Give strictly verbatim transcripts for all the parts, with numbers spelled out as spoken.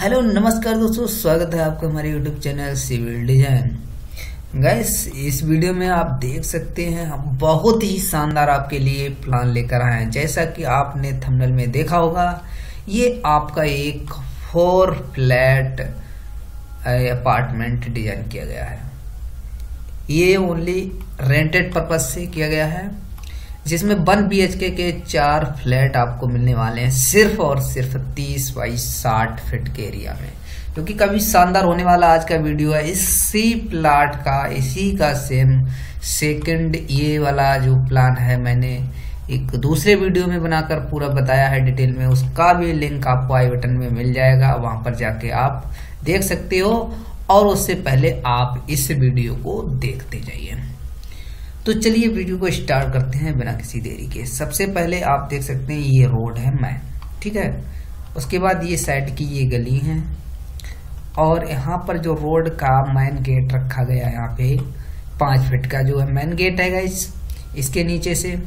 Hello नमस्कार दोस्तों, स्वागत है आपका हमारे YouTube channel civil design. Guys इस वीडियो में आप देख सकते हैं हम बहुत ही शानदार आपके लिए प्लान लेकर आए हैं। जैसा कि आपने थंबनेल में देखा होगा, ये आपका एक फोर फ्लैट अपार्टमेंट डिजाइन किया गया है। ये ओनली रेंटेड पर्पज से किया गया है, जिसमें वन बी एच के के चार फ्लैट आपको मिलने वाले हैं सिर्फ और सिर्फ तीस बाई साठ फिट के एरिया में, क्योंकि काफी शानदार होने वाला आज का वीडियो है। इसी प्लाट का इसी का सेम सेकंड ये वाला जो प्लान है, मैंने एक दूसरे वीडियो में बनाकर पूरा बताया है डिटेल में। उसका भी लिंक आपको आई बटन में मिल जाएगा, वहां पर जाके आप देख सकते हो। और उससे पहले आप इस वीडियो को देखते जाइए। तो चलिए वीडियो को स्टार्ट करते हैं बिना किसी देरी के। सबसे पहले आप देख सकते हैं ये रोड है मैन, ठीक है। उसके बाद ये साइड की ये गली है, और यहाँ पर जो रोड का मैन गेट रखा गया है, यहाँ पे पाँच फीट का जो है मैन गेट है गाइस, इसके नीचे से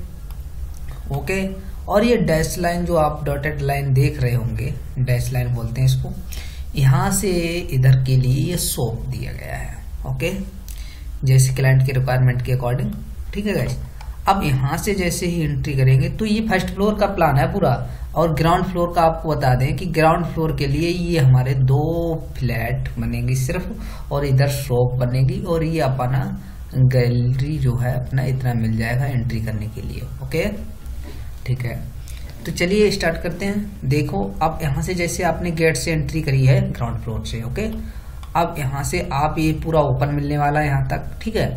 ओके। और ये डैश लाइन जो आप डॉटेड लाइन देख रहे होंगे, डैश लाइन बोलते हैं इसको, यहाँ से इधर के लिए ये सौंप दिया गया है ओके, जैसे क्लाइंट के रिक्वायरमेंट के अकॉर्डिंग, ठीक है गाइस। अब यहाँ से जैसे ही एंट्री करेंगे तो ये फर्स्ट फ्लोर का प्लान है पूरा। और ग्राउंड फ्लोर का आपको बता दें कि ग्राउंड फ्लोर के लिए ये हमारे दो फ्लैट बनेगी सिर्फ, और इधर शॉप बनेगी, और ये अपना गैलरी जो है अपना इतना मिल जाएगा एंट्री करने के लिए ओके, ठीक है। तो चलिए स्टार्ट करते हैं। देखो अब यहाँ से जैसे आपने गेट से एंट्री करी है ग्राउंड फ्लोर से ओके, अब यहाँ से आप ये पूरा ओपन मिलने वाला है यहाँ तक, ठीक है,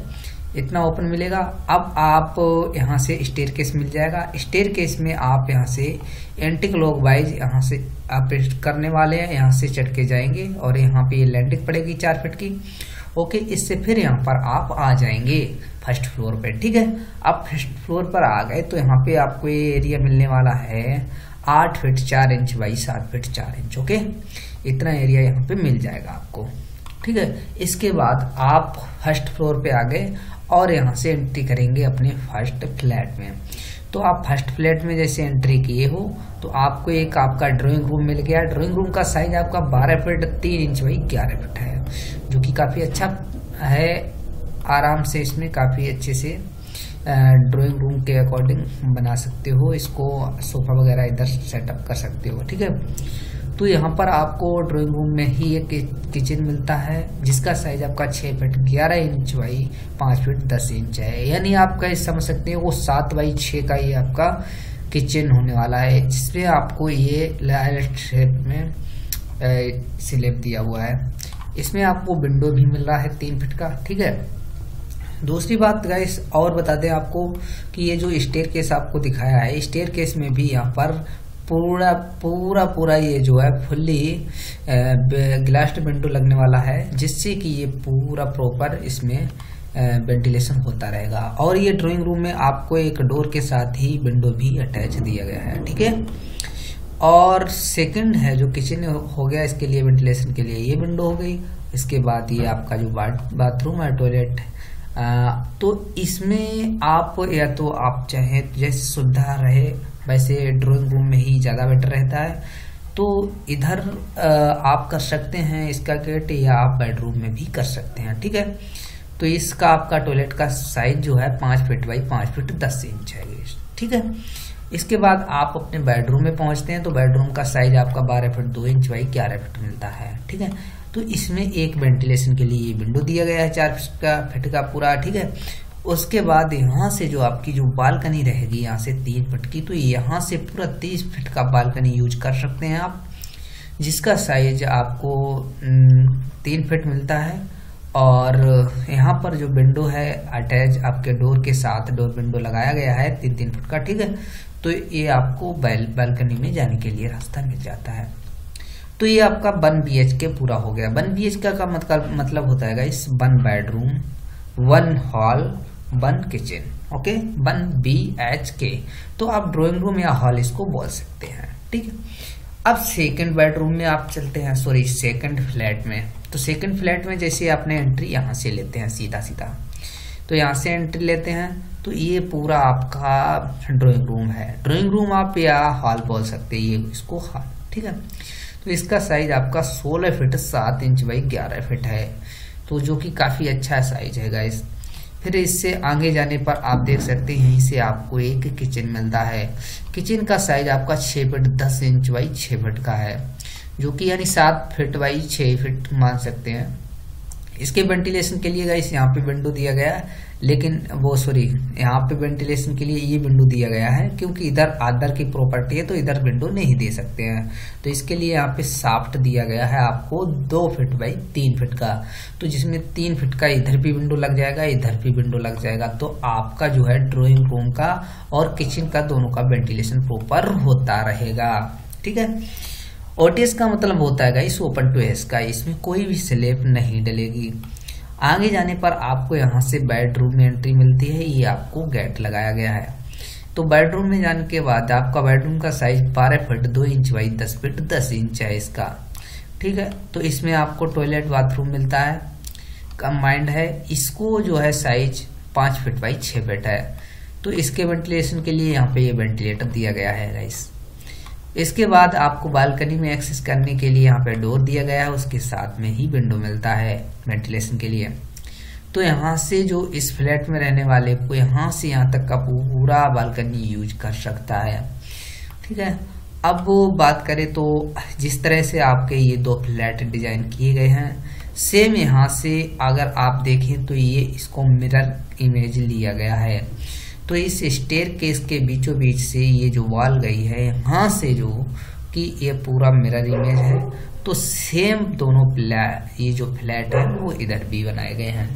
इतना ओपन मिलेगा। अब आप यहाँ से स्टेयरकेस मिल जाएगा। स्टेयरकेस में आप यहाँ से एंटी क्लॉक वाइज यहाँ से आप करने वाले हैं, यहाँ से चढ़ के जाएंगे और यहाँ पे ये लैंडिंग पड़ेगी चार फीट की ओके। इससे फिर यहाँ पर आप आ जाएंगे फर्स्ट फ्लोर पे, ठीक है। आप फर्स्ट फ्लोर पर आ गए तो यहाँ पे आपको ये एरिया मिलने वाला है आठ फीट चार इंच बाई सात फीट चार इंच ओके, इतना एरिया यहाँ पे मिल जाएगा आपको, ठीक है। इसके बाद आप फर्स्ट फ्लोर पे आ गए और यहाँ से एंट्री करेंगे अपने फर्स्ट फ्लैट में। तो आप फर्स्ट फ्लैट में जैसे एंट्री किए हो तो आपको एक आपका ड्राइंग रूम मिल गया। ड्राइंग रूम का साइज आपका बारह फीट तीन इंच बाई ग्यारह फीट है, जो कि काफ़ी अच्छा है। आराम से इसमें काफ़ी अच्छे से ड्राइंग रूम के अकॉर्डिंग बना सकते हो इसको, सोफा वगैरह इधर सेटअप कर सकते हो, ठीक है। तो यहाँ पर आपको ड्राइंग रूम में ही एक किचन मिलता है, जिसका साइज आपका छः फीट ग्यारह इंच बाई पाँच फीट दस इंच है, यानी आप कैसे समझ सकते हैं वो सात बाई छः का ये आपका किचन होने वाला है, जिसमें आपको ये लाइट शेप में स्लैब दिया हुआ है। इसमें आपको विंडो भी मिल रहा है तीन फीट का, ठीक है। दूसरी बात गाइस और बता दें आपको कि ये जो स्टेयरकेस आपको दिखाया है, स्टेयरकेस में भी यहाँ पर पूरा पूरा पूरा ये जो है फुल्ली ग्लास्ड विंडो लगने वाला है, जिससे कि ये पूरा प्रॉपर इसमें वेंटिलेशन होता रहेगा। और ये ड्राइंग रूम में आपको एक डोर के साथ ही विंडो भी अटैच दिया गया है, ठीक है। और सेकंड है जो किचन हो गया, इसके लिए वेंटिलेशन के लिए ये विंडो हो गई। इसके बाद ये आपका जो बाथरूम है, टॉयलेट, तो इसमें आप या तो आप चाहे जैसे सुविधा रहे वैसे ड्राइंग रूम में ही ज़्यादा बेटर रहता है, तो इधर आप कर सकते हैं इसका गेट, या आप बेडरूम में भी कर सकते हैं, ठीक है। तो इसका आपका टॉयलेट का साइज जो है पाँच फीट बाई पाँच फीट दस इंच है, ठीक है। इसके बाद आप अपने बेडरूम में पहुंचते हैं तो बेडरूम का साइज आपका बारह फीट दो इंच बाई ग्यारह फीट मिलता है, ठीक है। तो इसमें एक वेंटिलेशन के लिए विंडो दिया गया है चार फीट का फीट का पूरा, ठीक है। उसके बाद यहाँ से जो आपकी जो बालकनी रहेगी यहाँ से तीन फीट की, तो यहाँ से पूरा तीस फीट का बालकनी यूज कर सकते हैं आप, जिसका साइज आपको तीन फीट मिलता है। और यहाँ पर जो विंडो है अटैच आपके डोर के साथ डोर विंडो लगाया गया है तीन तीन फीट का, ठीक है। तो ये आपको बाल, बालकनी में जाने के लिए रास्ता मिल जाता है। तो ये आपका वन बी एच के पूरा हो गया। वन बी एच के का मतलब मतलब होता है guys one bedroom one hall one kitchen okay, one B H K. तो आप ड्राइंग रूम या हॉल इसको बोल सकते हैं, ठीक है। अब सेकंड बेडरूम में आप चलते हैं, सॉरी सेकंड फ्लैट में। तो सेकंड फ्लैट में जैसे आपने एंट्री यहाँ से लेते हैं सीधा सीधा, तो यहाँ से एंट्री लेते हैं तो ये पूरा आपका ड्राइंग रूम है। ड्राइंग रूम आप या हॉल बोल सकते हैं ये इसको, हॉल, ठीक है। तो इसका साइज आपका सोलह फिट सात इंच बाई ग्यारह फिट है, तो जो कि काफी अच्छा साइज है गाइस। फिर इससे आगे जाने पर आप देख सकते हैं यहीं से आपको एक किचन मिलता है। किचन का साइज आपका छः फिट दस इंच बाई छः फिट का है, जो कि यानी सात फिट बाई छः फिट मान सकते हैं। इसके वेंटिलेशन के लिए गाइस यहाँ पे विंडो दिया गया है, लेकिन वो सॉरी यहाँ पे वेंटिलेशन के लिए ये विंडो दिया गया है क्योंकि इधर आदर की प्रॉपर्टी है तो इधर विंडो नहीं दे सकते हैं। तो इसके लिए यहाँ पे साफ्ट दिया गया है आपको दो फिट बाई तीन फिट का, तो जिसमें तीन फिट का इधर भी विंडो लग जाएगा, इधर भी विंडो लग जाएगा। तो आपका जो है ड्राइंग रूम का और किचन का दोनों का वेंटिलेशन प्रॉपर होता रहेगा, ठीक है। ओटीएस का मतलब होता है गाइस ओपन टू स्काई, इसमें कोई भी स्लैब नहीं डलेगी। आगे जाने पर आपको यहाँ से बेडरूम में एंट्री मिलती है, ये आपको गेट लगाया गया है। तो बेडरूम में जाने के बाद आपका बेडरूम का साइज बारह फीट दो इंच बाई दस फीट दस इंच है इसका, ठीक है। तो इसमें आपको टॉयलेट बाथरूम मिलता है, कंबाइंड है। इसको जो है साइज पाँच फीट बाई छः फीट है। तो इसके वेंटिलेशन के लिए यहाँ पे ये वेंटिलेटर दिया गया है गाइस। इसके बाद आपको बालकनी में एक्सेस करने के लिए यहाँ पे डोर दिया गया है, उसके साथ में ही विंडो मिलता है वेंटिलेशन के लिए। तो यहाँ से जो इस फ्लैट में रहने वाले को यहाँ से यहाँ तक का पूरा बालकनी यूज कर सकता है, ठीक है। अब बात करें तो जिस तरह से आपके ये दो फ्लैट डिजाइन किए गए हैं, सेम यहाँ से अगर आप देखें तो ये इसको मिरर इमेज लिया गया है। तो इस स्टेयर केस के बीचों बीच से ये जो वॉल गई है यहाँ से जो कि ये पूरा मिरर इमेज है, तो सेम दोनों फ्लैट ये जो फ्लैट है वो इधर भी बनाए गए हैं।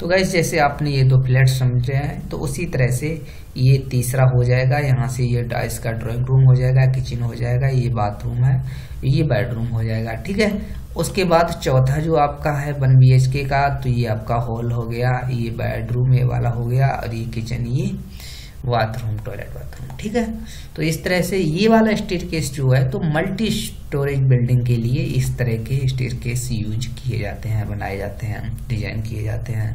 तो गाइस जैसे आपने ये दो फ्लैट समझे हैं तो उसी तरह से ये तीसरा हो जाएगा। यहाँ से ये इसका ड्राइंग रूम हो जाएगा, किचन हो जाएगा, ये बाथरूम है, ये बेडरूम हो जाएगा, ठीक है। उसके बाद चौथा जो आपका है वन बी एच के का, तो ये आपका हॉल हो गया, ये बेडरूम ये वाला हो गया, और ये किचन, ये बाथरूम, टॉयलेट बाथरूम, ठीक है। तो इस तरह से ये वाला स्टेयरकेस जो है तो मल्टी स्टोरेज बिल्डिंग के लिए इस तरह के स्टेयरकेस यूज किए जाते हैं, बनाए जाते हैं, डिजाइन किए जाते हैं।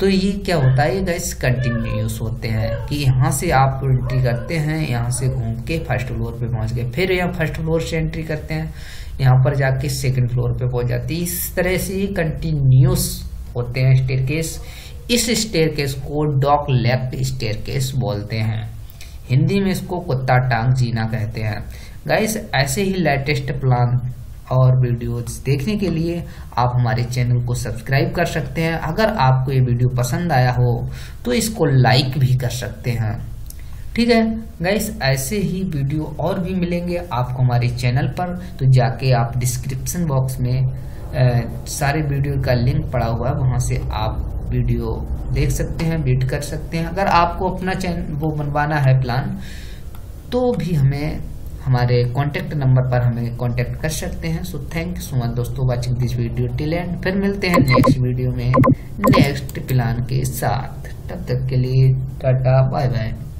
तो ये क्या होता है गाइस, कंटिन्यूस होते हैं कि यहाँ से आप एंट्री करते हैं, यहाँ से घूम के फर्स्ट फ्लोर पे पहुँच गए, फिर यहाँ फर्स्ट फ्लोर से एंट्री करते हैं, यहाँ पर जाके सेकंड फ्लोर पे पहुँच जाती है। इस तरह से ये कंटिन्यूस होते हैं स्टेयरकेस। इस स्टेयरकेस को डॉग लैप स्टेयरकेस बोलते हैं, हिंदी में इसको कुत्ता टांग जीना कहते हैं। गाइस ऐसे ही लेटेस्ट प्लान और वीडियोस देखने के लिए आप हमारे चैनल को सब्सक्राइब कर सकते हैं। अगर आपको ये वीडियो पसंद आया हो तो इसको लाइक भी कर सकते हैं, ठीक है गाइस। ऐसे ही वीडियो और भी मिलेंगे आपको हमारे चैनल पर, तो जाके आप डिस्क्रिप्शन बॉक्स में आ, सारे वीडियो का लिंक पड़ा हुआ है, वहाँ से आप वीडियो देख सकते हैं, विजिट कर सकते हैं। अगर आपको अपना चैनल वो बनवाना है प्लान तो भी हमें हमारे कॉन्टैक्ट नंबर पर हमें कॉन्टैक्ट कर सकते हैं। So thank you so much दोस्तों watching this video till end. फिर मिलते हैं नेक्स्ट वीडियो में नेक्स्ट प्लान के साथ, तब तक के लिए टाटा बाय बाय।